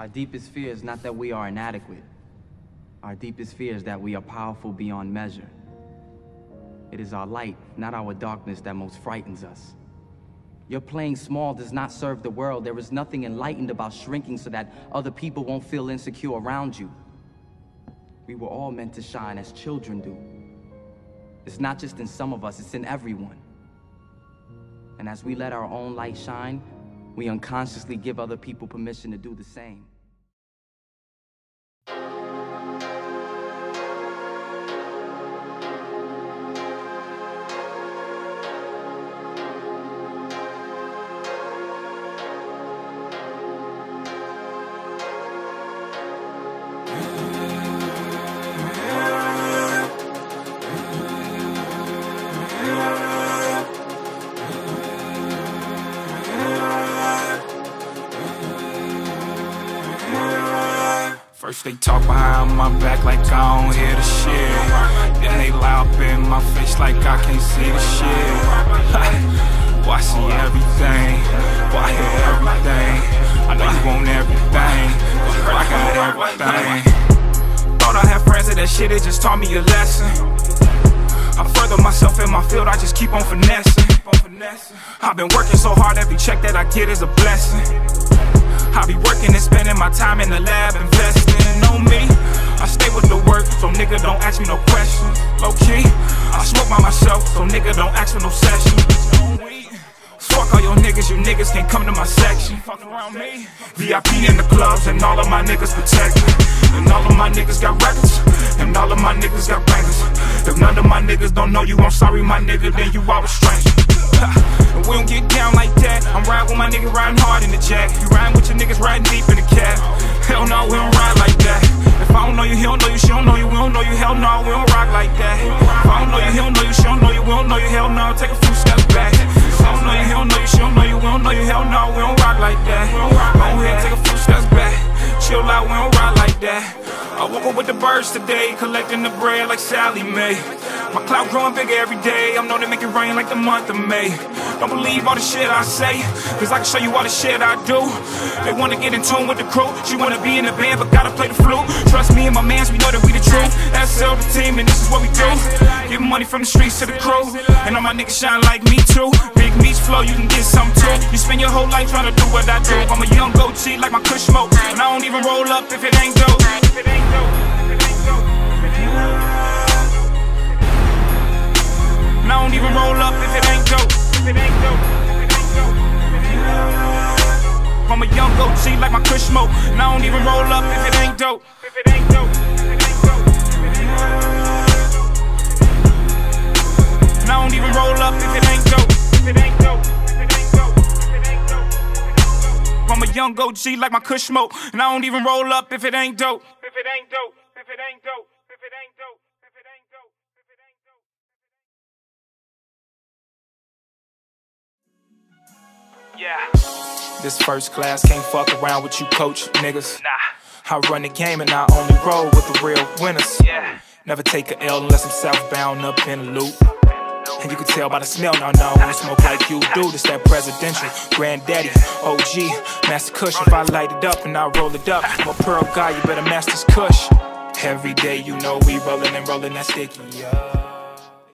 Our deepest fear is not that we are inadequate. Our deepest fear is that we are powerful beyond measure. It is our light, not our darkness, that most frightens us. Your playing small does not serve the world. There is nothing enlightened about shrinking so that other people won't feel insecure around you. We were all meant to shine as children do. It's not just in some of us, it's in everyone. And as we let our own light shine, we unconsciously give other people permission to do the same. They talk behind my back like I don't hear the shit. Then they lie up in my face like I can't see the shit. Well, I see everything, well, I hear everything. I know you want everything, but I got everything. Thought I had friends, and that shit, it just taught me a lesson. I further myself in my field, I just keep on finessing. I've been working so hard, every check that I get is a blessing. I be working and spending my time in the lab, investing on me. I stay with the work, so nigga don't ask me no questions. Low key, I smoke by myself, so nigga don't ask for no sessions. Fuck all your niggas, you niggas can't come to my section. VIP in the clubs, and all of my niggas protected. And all of my niggas got records, and all of my niggas got bangers. If none of my niggas don't know you, I'm sorry my nigga, then you all a stranger. And we don't get down like that. I'm riding with my nigga, riding hard in the jack. You riding with your niggas, riding deep in the cab. Hell no, we don't ride like that. If I don't know you, he don't know you, she don't know you, we don't know you. Hell no, we don't rock like that. If I don't know you, he don't know you, she don't know you, we don't know you. Hell no, take a few steps back. If I don't know you, he don't know you, she don't know you, we don't know you. Hell no, we don't rock like that. Go ahead, take a few steps back. Chill out, we don't ride like that. I woke up with the birds today, collecting the bread like Sally Mae. My cloud growing bigger every day, I'm known to make it rain like the month of May. Don't believe all the shit I say, cause I can show you all the shit I do. They wanna get in tune with the crew, she wanna be in the band but gotta play the flute. Trust me and my mans, we know that we the truth. SL team and this is what we do. Get money from the streets to the crew, and all my niggas shine like me too. Big meats flow, you can get some too. You spend your whole life trying to do what I do. I'm a young Gucci like my Kush Mo, and I don't even roll up if it ain't dope. And I don't even roll up if it ain't dope. I'm a young OG like my Kush Mo, and I don't even roll up if it ain't dope. And I don't even roll up if it ain't dope. I'm a young OG like my Kush Mo, and I don't even roll up if it ain't dope. Yeah. This first class can't fuck around with you coach niggas. Nah. I run the game and I only roll with the real winners. Yeah. Never take a L unless I'm southbound up in a loop. And you can tell by the smell, no, no, I don't smoke like you do. This that presidential, Granddaddy, OG, master Kush. If I light it up and I roll it up, I'm a pearl guy, you better master Kush. Every day you know we rollin' and rollin' that sticky, yeah.